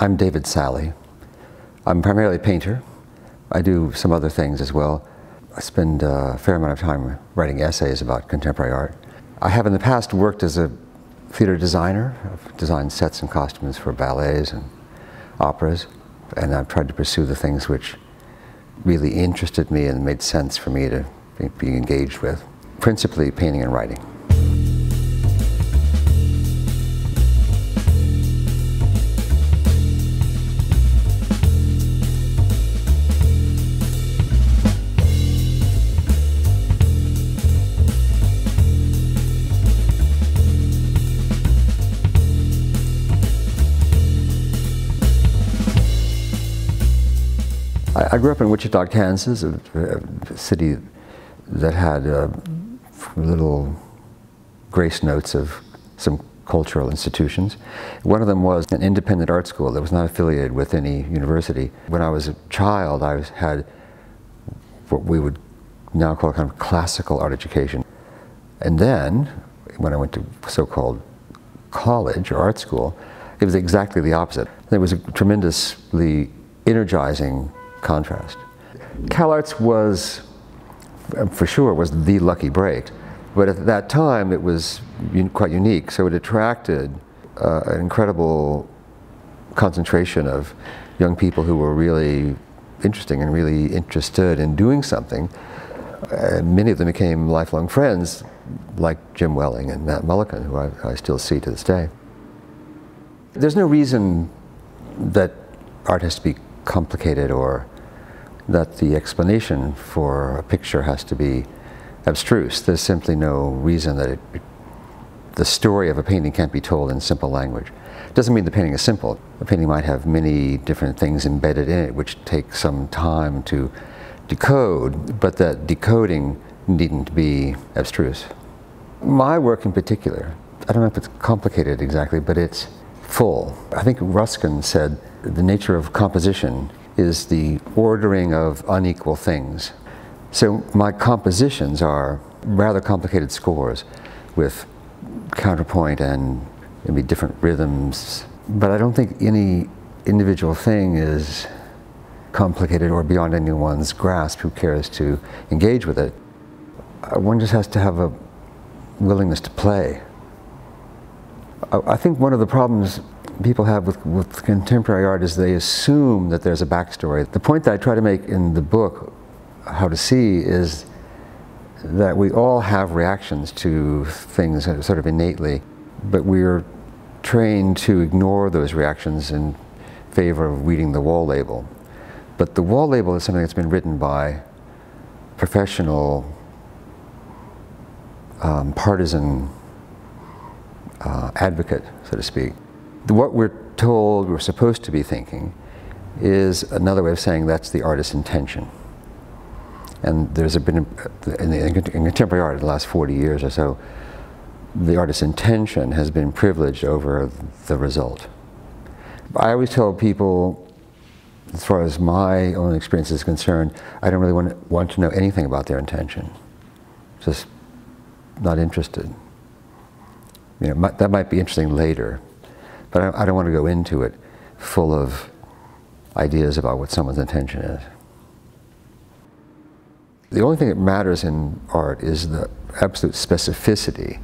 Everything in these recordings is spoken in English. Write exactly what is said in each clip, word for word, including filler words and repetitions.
I'm David Salle. I'm primarily a painter. I do some other things as well. I spend a fair amount of time writing essays about contemporary art. I have in the past worked as a theater designer. I've designed sets and costumes for ballets and operas, and I've tried to pursue the things which really interested me and made sense for me to be engaged with, principally painting and writing. I grew up in Wichita, Kansas, a, a city that had uh, little grace notes of some cultural institutions. One of them was an independent art school that was not affiliated with any university. When I was a child, I was, had what we would now call kind of classical art education. And then, when I went to so-called college or art school, it was exactly the opposite. There was a tremendously energizing contrast. CalArts was, for sure, was the lucky break, but at that time it was un quite unique, so it attracted uh, an incredible concentration of young people who were really interesting and really interested in doing something. Uh, many of them became lifelong friends, like Jim Welling and Matt Mullican, who I, I still see to this day. There's no reason that art has to be complicated, or that the explanation for a picture has to be abstruse. There's simply no reason that it, the story of a painting can't be told in simple language. It doesn't mean the painting is simple. A painting might have many different things embedded in it which take some time to decode, but that decoding needn't be abstruse. My work in particular, I don't know if it's complicated exactly, but it's full. I think Ruskin said, the nature of composition is the ordering of unequal things. So my compositions are rather complicated scores with counterpoint and maybe different rhythms, but I don't think any individual thing is complicated or beyond anyone's grasp who cares to engage with it. One just has to have a willingness to play. I think one of the problems people have with, with contemporary art is they assume that there's a backstory. The point that I try to make in the book, How to See, is that we all have reactions to things sort of innately, but we're trained to ignore those reactions in favor of reading the wall label. But the wall label is something that's been written by professional, um, partisan uh, advocate, so to speak. What we're told we're supposed to be thinking is another way of saying that's the artist's intention. And there's been, in, the, in contemporary art in the last forty years or so, the artist's intention has been privileged over the result. I always tell people, as far as my own experience is concerned, I don't really want to, want to know anything about their intention. Just not interested. You know, my, that might be interesting later, but I don't want to go into it full of ideas about what someone's intention is. The only thing that matters in art is the absolute specificity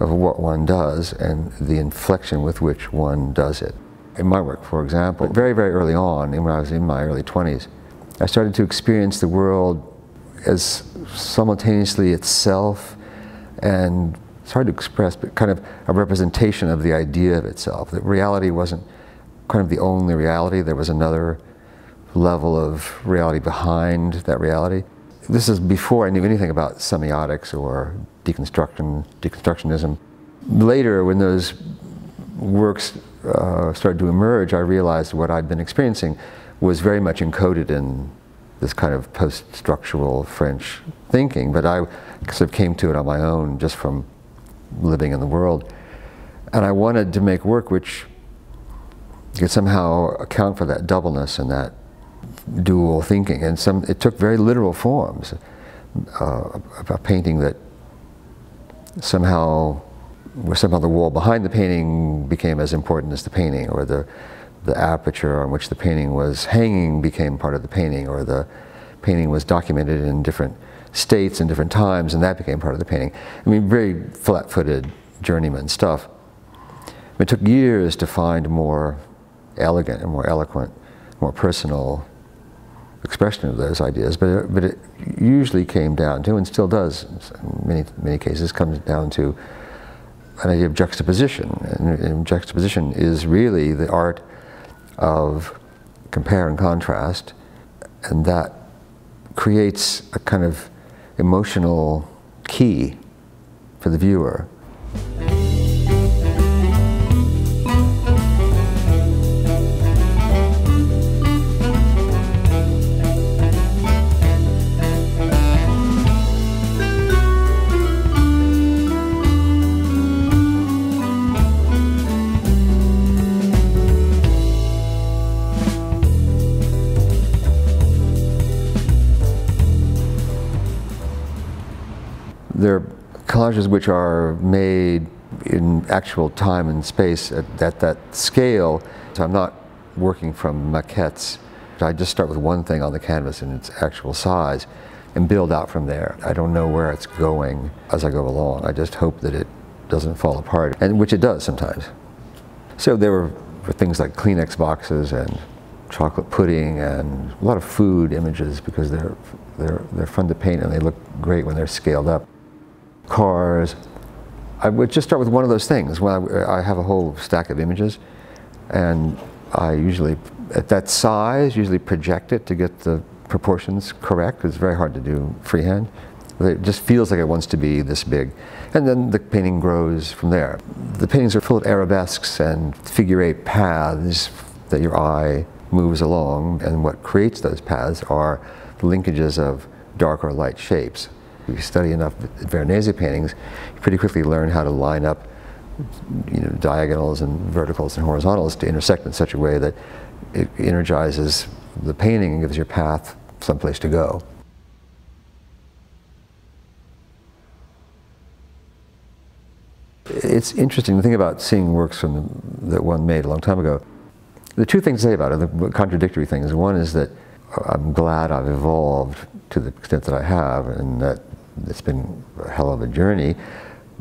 of what one does and the inflection with which one does it. In my work, for example, very, very early on, when I was in my early twenties, I started to experience the world as simultaneously itself and, it's hard to express, but kind of a representation of the idea of itself. That reality wasn't kind of the only reality. There was another level of reality behind that reality. This is before I knew anything about semiotics or deconstruction, deconstructionism. Later, when those works uh, started to emerge, I realized what I'd been experiencing was very much encoded in this kind of post-structural French thinking, but I sort of came to it on my own just from living in the world, and I wanted to make work which could somehow account for that doubleness and that dual thinking. And some, it took very literal forms, uh, a, a painting that somehow, where somehow the wall behind the painting became as important as the painting, or the the aperture on which the painting was hanging became part of the painting, or the painting was documented in different states and different times, and that became part of the painting. I mean, very flat-footed journeyman stuff. It took years to find more elegant and more eloquent, more personal expression of those ideas, but it, but it usually came down to, and still does in many, many cases, comes down to an idea of juxtaposition. And, and juxtaposition is really the art of compare and contrast, and that creates a kind of emotional key for the viewer. There are collages which are made in actual time and space at, at that scale. So I'm not working from maquettes. I just start with one thing on the canvas in its actual size and build out from there. I don't know where it's going as I go along. I just hope that it doesn't fall apart, and which it does sometimes. So there were things like Kleenex boxes and chocolate pudding and a lot of food images, because they're, they're, they're fun to paint and they look great when they're scaled up. Cars. I would just start with one of those things. Well, I, I have a whole stack of images, and I usually, at that size, usually project it to get the proportions correct. It's very hard to do freehand. It just feels like it wants to be this big, and then the painting grows from there. The paintings are full of arabesques and figure eight paths that your eye moves along, and what creates those paths are the linkages of dark or light shapes. If you study enough Veronese paintings, you pretty quickly learn how to line up, you know, diagonals and verticals and horizontals to intersect in such a way that it energizes the painting and gives your path someplace to go. It's interesting to think about seeing works from the, that one made a long time ago. There are two things to say about it, the contradictory things. One is that I'm glad I've evolved to the extent that I have, and that it's been a hell of a journey.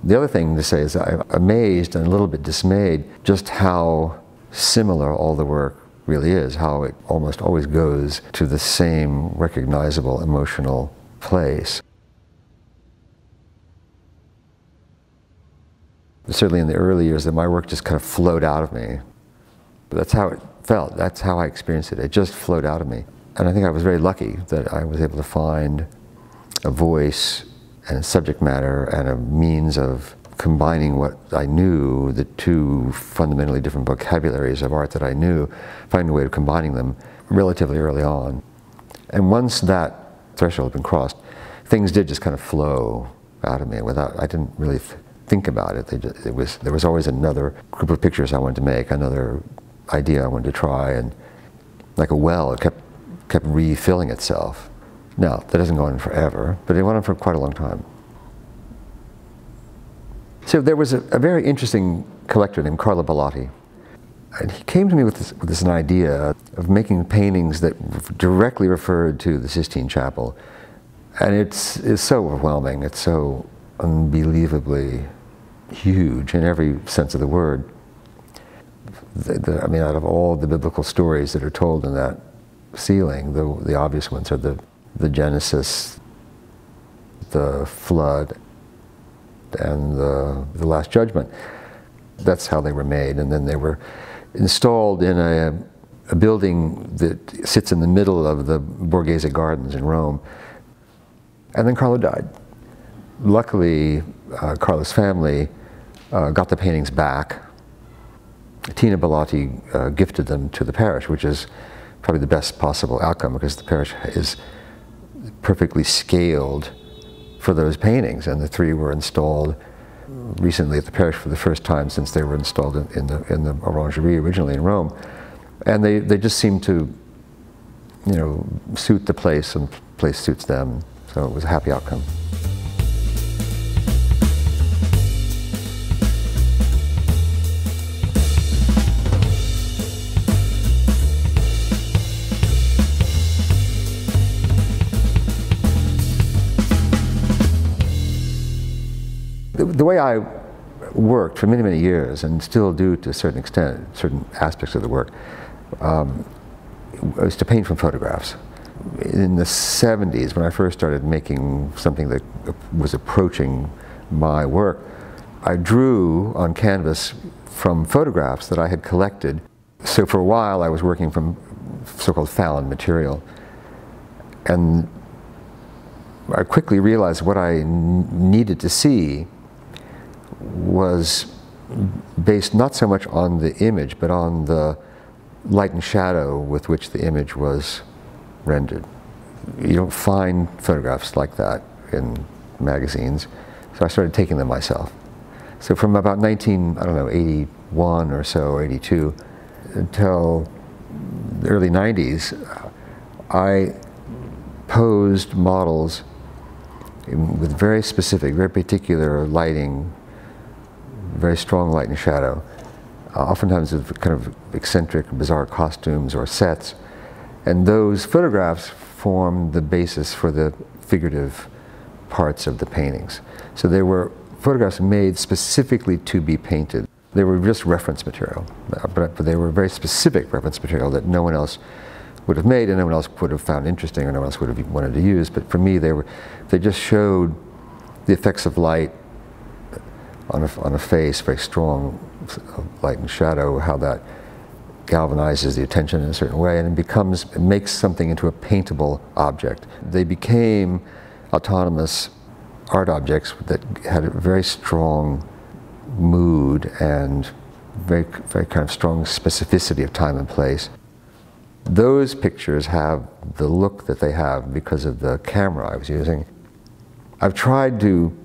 The other thing to say is that I'm amazed and a little bit dismayed just how similar all the work really is, how it almost always goes to the same recognizable emotional place. Certainly in the early years, that my work just kind of flowed out of me. That's how it felt, that's how I experienced it. It just flowed out of me. And I think I was very lucky that I was able to find a voice and a subject matter and a means of combining what I knew, the two fundamentally different vocabularies of art that I knew, find a way of combining them relatively early on. And once that threshold had been crossed, things did just kind of flow out of me without, I didn't really think about it. They just, it was, there was always another group of pictures I wanted to make, another idea I wanted to try, and like a well, it kept kept refilling itself. Now, that doesn't go on forever, but it went on for quite a long time. So there was a, a very interesting collector named Carlo Bellotti, and he came to me with this, with this an idea of making paintings that directly referred to the Sistine Chapel, and it's, it's so overwhelming, it's so unbelievably huge in every sense of the word. The, the, I mean, out of all the biblical stories that are told in that ceiling, the, the obvious ones are the, the Genesis, the flood, and the, the Last Judgment. That's how they were made, and then they were installed in a, a building that sits in the middle of the Borghese Gardens in Rome. And then Carlo died. Luckily, uh, Carlo's family uh, got the paintings back. Tina Bellotti uh, gifted them to the parish, which is probably the best possible outcome, because the parish is perfectly scaled for those paintings, and the three were installed recently at the parish for the first time since they were installed in, in the in the Orangerie originally in Rome, and they they just seemed to, you know, suit the place, and place suits them, so it was a happy outcome. the way I worked for many, many years, and still do to a certain extent, certain aspects of the work, um, was to paint from photographs. In the seventies, when I first started making something that was approaching my work, I drew on canvas from photographs that I had collected. So for a while I was working from so-called found material, and I quickly realized what I needed to see was based not so much on the image, but on the light and shadow with which the image was rendered. You don't find photographs like that in magazines, so I started taking them myself. So from about nineteen, I don't know, eighty-one or so, eighty-two, until the early nineties, I posed models with very specific, very particular lighting, very strong light and shadow, uh, oftentimes with kind of eccentric, bizarre costumes or sets. And those photographs formed the basis for the figurative parts of the paintings. So they were photographs made specifically to be painted. They were just reference material, but they were very specific reference material that no one else would have made and no one else would have found interesting or no one else would have wanted to use. But for me, they, were, they just showed the effects of light on a, on a face, very strong light and shadow, how that galvanizes the attention in a certain way, and it becomes, it makes something into a paintable object. They became autonomous art objects that had a very strong mood and very, very kind of strong specificity of time and place. Those pictures have the look that they have because of the camera I was using. I've tried to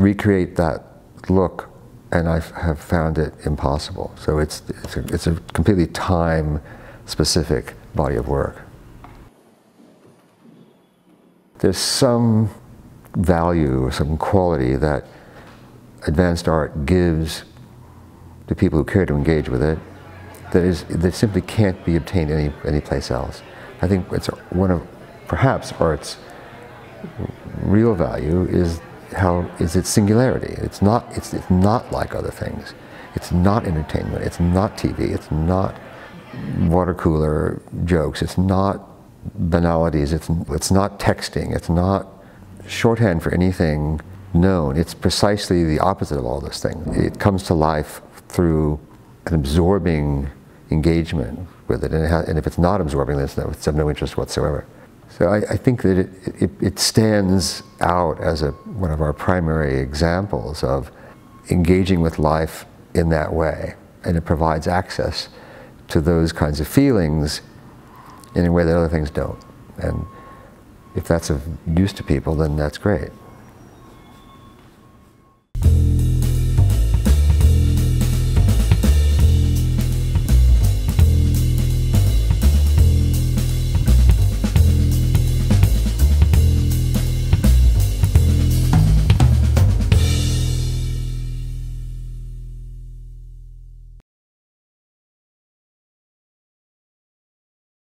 recreate that look, and I have found it impossible. So it's, it's, a, it's a completely time-specific body of work. There's some value or some quality that advanced art gives to people who care to engage with it that, is, that simply can't be obtained any, anyplace else. I think it's one of, perhaps, art's real value is how is its singularity. It's not, it's, it's not like other things. It's not entertainment, it's not T V, it's not water cooler jokes, it's not banalities, it's, it's not texting, it's not shorthand for anything known. It's precisely the opposite of all those things. It comes to life through an absorbing engagement with it, and, it has, and if it's not absorbing, then it's, no, it's of no interest whatsoever. So I, I think that it, it, it stands out as a, one of our primary examples of engaging with life in that way. And it provides access to those kinds of feelings in a way that other things don't. And if that's of use to people, then that's great.